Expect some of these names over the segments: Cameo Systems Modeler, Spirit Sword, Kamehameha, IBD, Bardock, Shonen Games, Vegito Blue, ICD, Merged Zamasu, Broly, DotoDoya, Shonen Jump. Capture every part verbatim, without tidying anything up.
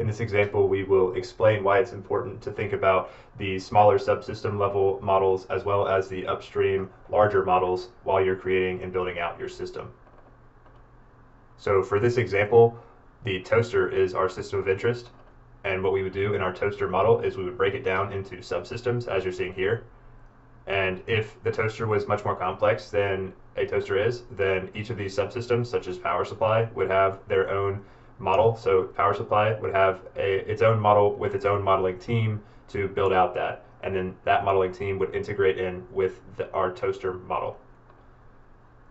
In this example, we will explain why it's important to think about the smaller subsystem level models as well as the upstream larger models while you're creating and building out your system. So for this example, the toaster is our system of interest, and what we would do in our toaster model is we would break it down into subsystems, as you're seeing here. And if the toaster was much more complex than a toaster is, then each of these subsystems, such as power supply, would have their own model. So power supply would have a, its own model with its own modeling team to build out that. And then that modeling team would integrate in with the, our toaster model.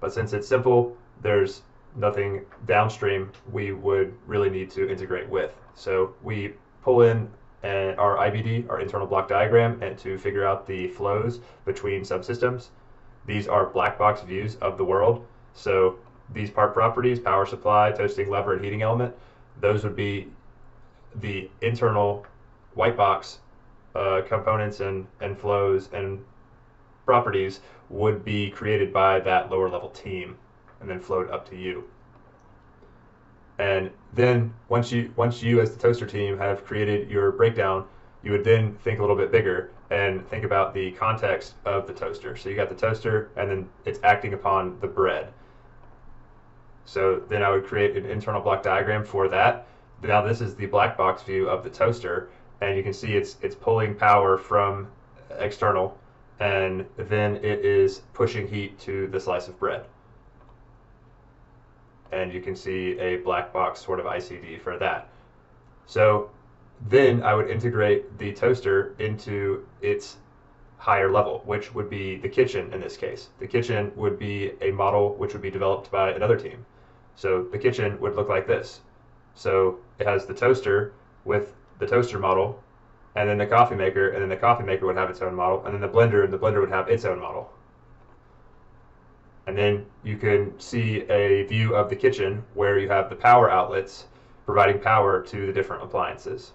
But since it's simple, there's nothing downstream we would really need to integrate with. So we pull in and our I B D, our internal block diagram, and to figure out the flows between subsystems. These are black box views of the world. So these part properties, power supply, toasting lever, and heating element, those would be the internal white box uh, components and, and flows and properties would be created by that lower level team and then flowed up to you. And then once you, once you as the toaster team have created your breakdown, you would then think a little bit bigger and think about the context of the toaster. So you got the toaster and then it's acting upon the bread. So then I would create an internal block diagram for that. Now this is the black box view of the toaster, and you can see it's, it's pulling power from external and then it is pushing heat to the slice of bread. And you can see a black box sort of I C D for that. So then I would integrate the toaster into its higher level, which would be the kitchen in this case. The kitchen would be a model which would be developed by another team. So the kitchen would look like this. So it has the toaster with the toaster model, and then the coffee maker, and then the coffee maker would have its own model, and then the blender, and the blender would have its own model. And then you can see a view of the kitchen where you have the power outlets providing power to the different appliances.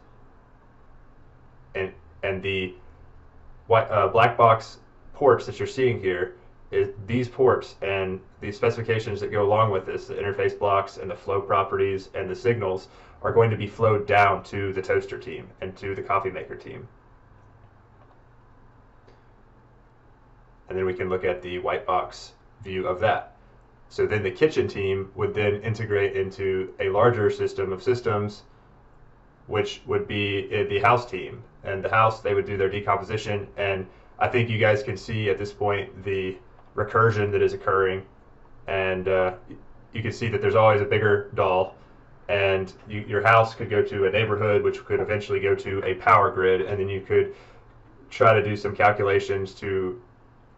And, and the white, uh, black box ports that you're seeing here, is these ports and the specifications that go along with this, the interface blocks and the flow properties and the signals are going to be flowed down to the toaster team and to the coffee maker team. And then we can look at the white box view of that. So then the kitchen team would then integrate into a larger system of systems, which would be the house team. And the house, they would do their decomposition. And I think you guys can see at this point the recursion that is occurring. And uh, you can see that there's always a bigger doll. And you, your house could go to a neighborhood, which could eventually go to a power grid. And then you could try to do some calculations to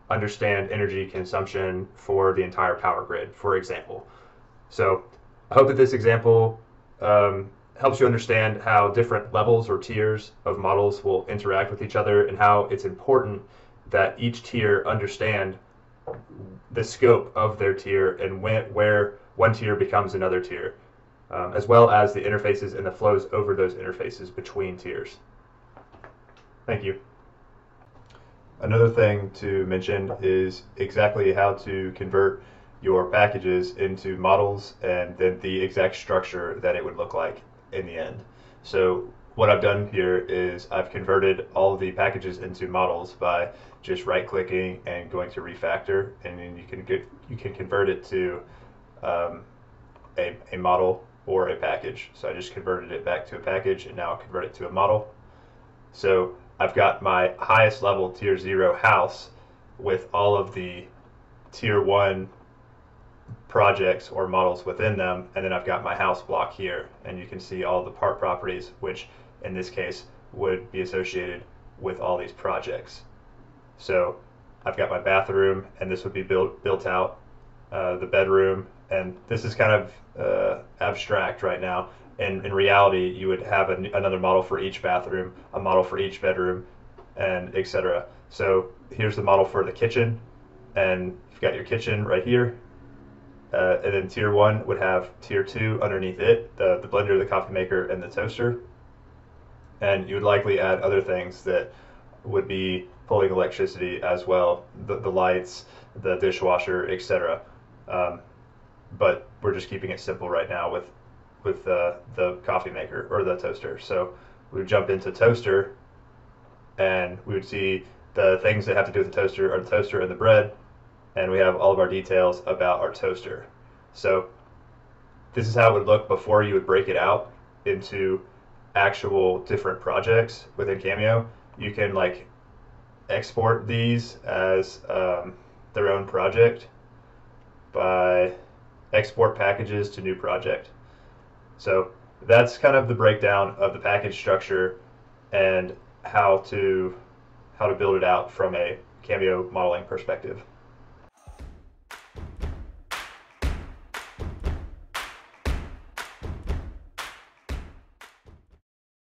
understand energy consumption for the entire power grid, for example. So I hope that this example um, helps you understand how different levels or tiers of models will interact with each other and how it's important that each tier understand the scope of their tier and when, where one tier becomes another tier, um, as well as the interfaces and the flows over those interfaces between tiers. Thank you. Another thing to mention is exactly how to convert your packages into models and then the exact structure that it would look like in the end. So what I've done here is I've converted all the packages into models by just right-clicking and going to refactor, and then you can get, you can convert it to um, a, a model or a package. So I just converted it back to a package, and now I'll convert it to a model. So I've got my highest level tier zero house with all of the tier one projects or models within them, and then I've got my house block here, and you can see all the part properties, which in this case would be associated with all these projects. So I've got my bathroom, and this would be built built out, uh, the bedroom, and this is kind of uh, abstract right now. And in reality, you would have an, another model for each bathroom, a model for each bedroom, and et cetera. So here's the model for the kitchen, and you've got your kitchen right here. Uh, and then tier one would have tier two underneath it, the, the blender, the coffee maker, and the toaster. And you would likely add other things that would be pulling electricity as well, the, the lights, the dishwasher, et cetera. Um, but we're just keeping it simple right now with with the, the coffee maker or the toaster. So we would jump into toaster, and we would see the things that have to do with the toaster are the toaster and the bread, and we have all of our details about our toaster. So this is how it would look before you would break it out into actual different projects within Cameo. You can like export these as um, their own project by export packages to new project. So that's kind of the breakdown of the package structure and how to how to build it out from a Cameo modeling perspective.